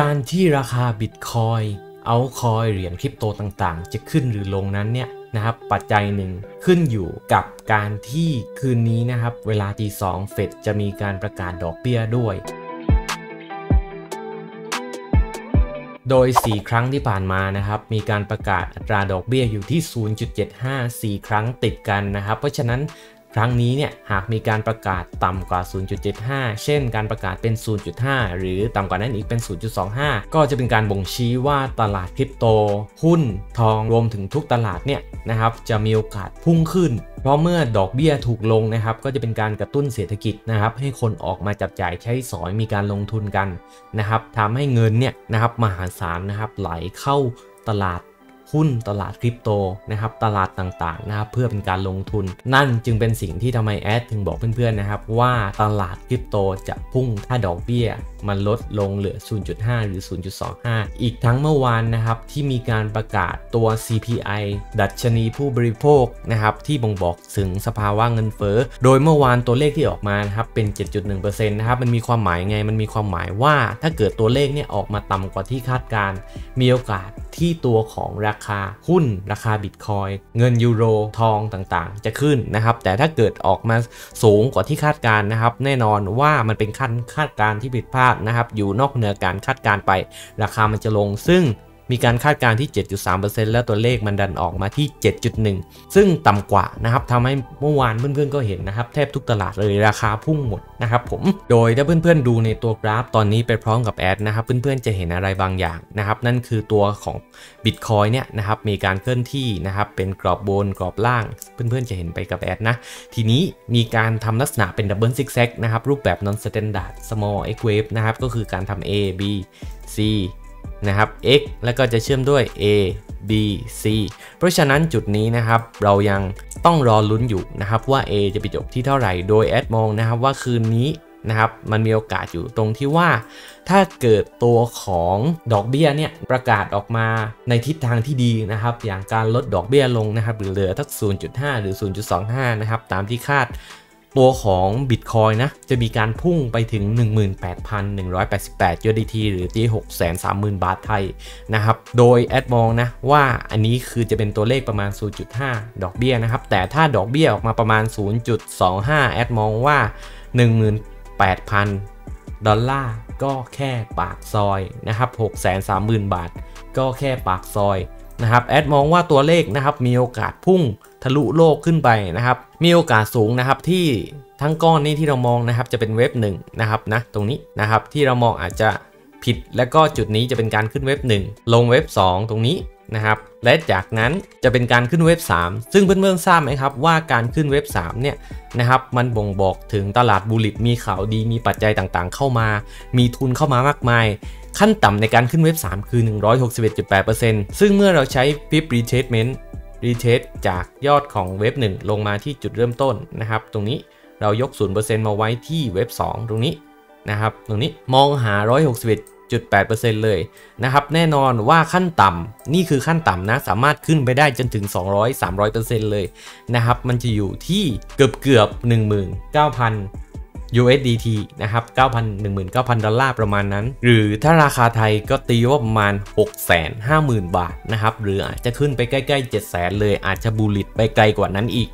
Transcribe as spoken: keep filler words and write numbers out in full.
การที่ราคาบิตคอยน์เอาคอยเหรียญคริปโตต่างๆจะขึ้นหรือลงนั้นเนี่ยนะครับปัจจัยหนึ่งขึ้นอยู่กับการที่คืนนี้นะครับเวลาตีสองเฟดจะมีการประกาศดอกเบี้ยด้วยโดยสี่ครั้งที่ผ่านมานะครับมีการประกาศอัตราดอกเบี้ยอยู่ที่ ศูนย์จุดเจ็ดห้า สี่ ครั้งติดกันนะครับเพราะฉะนั้นครั้งนี้เนี่ยหากมีการประกาศต่ำกว่า ศูนย์จุดเจ็ดห้า เช่นการประกาศเป็น ศูนย์จุดห้า หรือต่ำกว่านั้นอีกเป็น ศูนย์จุดสองห้า ก็จะเป็นการบ่งชี้ว่าตลาดคริปโตหุ้นทองรวมถึงทุกตลาดเนี่ยนะครับจะมีโอกาสพุ่งขึ้นเพราะเมื่อดอกเบี้ยถูกลงนะครับก็จะเป็นการกระตุ้นเศรษฐกิจนะครับให้คนออกมาจับจ่ายใช้สอยมีการลงทุนกันนะครับทำให้เงินเนี่ยนะครับมหาศาลนะครับไหลเข้าตลาดหุ้นตลาดคริปโตนะครับตลาดต่างๆนะครับเพื่อเป็นการลงทุนนั่นจึงเป็นสิ่งที่ทำไมแอดถึงบอกเพื่อนๆนะครับว่าตลาดคริปโตจะพุ่งถ้าดอกเบี้ยมันลดลงเหลือ ศูนย์จุดห้า หรือ ศูนย์จุดสองห้า อีกทั้งเมื่อวานนะครับที่มีการประกาศตัว ซี พี ไอ ดัชนีผู้บริโภคนะครับที่บ่งบอกถึงสภาวะเงินเฟ้อโดยเมื่อวานตัวเลขที่ออกมานะครับเป็น เจ็ดจุดหนึ่งเปอร์เซ็นต์ นะครับมันมีความหมายไงมันมีความหมายว่าถ้าเกิดตัวเลขเนี่ยออกมาต่ำกว่าที่คาดการมีโอกาสที่ตัวของราคาหุ้นราคาบิตคอยน์เงินยูโรทองต่างๆจะขึ้นนะครับแต่ถ้าเกิดออกมาสูงกว่าที่คาดการนะครับแน่นอนว่ามันเป็นขั้นคาดการที่ผิดพลาดนะครับอยู่นอกเหนือการคาดการไปราคามันจะลงซึ่งมีการคาดการณ์ที่ เจ็ดจุดสามเปอร์เซ็นต์ แล้วตัวเลขมันดันออกมาที่ เจ็ดจุดหนึ่ง ซึ่งต่ำกว่านะครับทำให้เมื่อวานเพื่อนๆก็เห็นนะครับแทบทุกตลาดเลยราคาพุ่งหมดนะครับผมโดยถ้าเพื่อนๆดูในตัวกราฟตอนนี้ไปพร้อมกับแอดนะครับเพื่อนๆจะเห็นอะไรบางอย่างนะครับนั่นคือตัวของ Bitcoin เนี่ยนะครับมีการเคลื่อนที่นะครับเป็นกรอบบนกรอบล่างเพื่อนๆจะเห็นไปกับแอดนะทีนี้มีการทำลักษณะเป็น Double Zigzag นะครับรูปแบบ Non Standard Small X Wave นะครับก็คือการทำ A B Cนะครับ x แล้วก็จะเชื่อมด้วย a b c เพราะฉะนั้นจุดนี้นะครับเรายังต้องรอลุ้นอยู่นะครับว่า a จะไปจบที่เท่าไหร่โดยแอดมองนะครับว่าคืนนี้นะครับมันมีโอกาสอยู่ตรงที่ว่าถ้าเกิดตัวของดอกเบี้ยเนี่ยประกาศออกมาในทิศทางที่ดีนะครับอย่างการลดดอกเบี้ยลงนะครับหรือเหลือทัก ศูนย์จุดห้า หรือ ศูนย์จุดสองห้า นะครับตามที่คาดตัวของ Bitcoin นะจะมีการพุ่งไปถึง หนึ่งหมื่นแปดพันหนึ่งร้อยแปดสิบแปด ยู เอส ดี ที หรือที่ หกแสนสามหมื่น บาทไทยนะครับโดยแอดมองนะว่าอันนี้คือจะเป็นตัวเลขประมาณ ศูนย์จุดห้า ดอกเบี้ยนะครับแต่ถ้าดอกเบี้ยออกมาประมาณ ศูนย์จุดสองห้า แอดมองว่า หนึ่งหมื่นแปดพัน ดอลลาร์ก็แค่ปากซอยนะครับ หกแสนสามหมื่น บาทก็แค่ปากซอยนะครับแอดมองว่าตัวเลขนะครับมีโอกาสพุ่งทะลุโลกขึ้นไปนะครับมีโอกาสสูงนะครับที่ทั้งก้อนนี้ที่เรามองนะครับจะเป็นเว็บหนึ่งนะครับนะตรงนี้นะครับที่เรามองอาจจะผิดแล้วก็จุดนี้จะเป็นการขึ้นเว็บหนึ่งลงเว็บสองตรงนี้นะครับและจากนั้นจะเป็นการขึ้นเว็บสามซึ่งเพื่อนๆทราบไหมครับว่าการขึ้นเว็บสามเนี่ยนะครับมันบ่งบอกถึงตลาดบูลลิชมีข่าวดีมีปัจจัยต่างๆเข้ามามีทุนเข้ามามากมายขั้นต่ำในการขึ้นเว็บสามคือ หนึ่งร้อยหกสิบเอ็ดจุดแปดเปอร์เซ็นต์ ซึ่งเมื่อเราใช้ pip retracement retrace จากยอดของเว็บหนึ่งลงมาที่จุดเริ่มต้นนะครับตรงนี้เรายก ศูนย์เปอร์เซ็นต์ มาไว้ที่เว็บสองตรงนี้นะครับตรงนี้มองหา หนึ่งร้อยหกสิบเอ็ดจุดแปดเปอร์เซ็นต์ เลยนะครับแน่นอนว่าขั้นต่ำนี่คือขั้นต่ำนะสามารถขึ้นไปได้จนถึง สองร้อยถึงสามร้อยเปอร์เซ็นต์ เลยนะครับมันจะอยู่ที่เกือบเกือบ หนึ่งหมื่นเก้าพันยู เอส ดี ที นะครับ เก้าพัน หนึ่งหมื่นเก้าพัน ดอลลาร์ประมาณนั้นหรือถ้าราคาไทยก็ตีว่าประมาณ หกแสนห้าหมื่น บาทนะครับหรืออาจจะขึ้นไปใกล้ๆ เจ็ดแสน เลยอาจจะบูลลิชไปไกลกว่านั้นอีก